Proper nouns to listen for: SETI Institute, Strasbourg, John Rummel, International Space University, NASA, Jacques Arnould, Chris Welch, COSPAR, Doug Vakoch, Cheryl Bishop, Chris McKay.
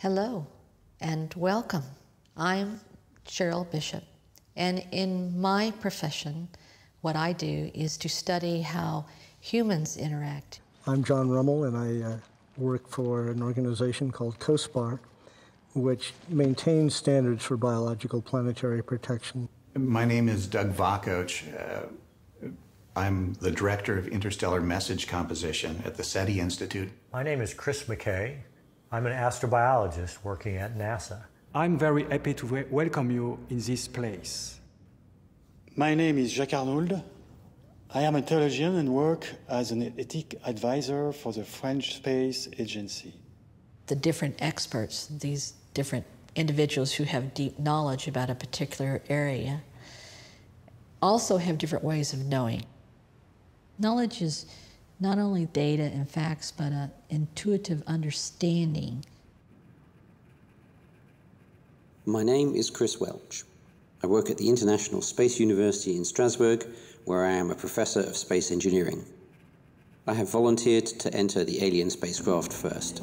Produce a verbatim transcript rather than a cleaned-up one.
Hello and welcome. I'm Cheryl Bishop, and in my profession, what I do is to study how humans interact. I'm John Rummel, and I uh, work for an organization called COSPAR, which maintains standards for biological planetary protection. My name is Doug Vakoch. Uh, I'm the director of interstellar message composition at the SETI Institute. My name is Chris McKay. I'm an astrobiologist working at NASA. I'm very happy to we welcome you in this place. My name is Jacques Arnould. I am a theologian and work as an ethic advisor for the French Space Agency. The different experts, these different individuals who have deep knowledge about a particular area, also have different ways of knowing. Knowledge is not only data and facts, but an intuitive understanding. My name is Chris Welch. I work at the International Space University in Strasbourg, where I am a professor of space engineering. I have volunteered to enter the alien spacecraft first.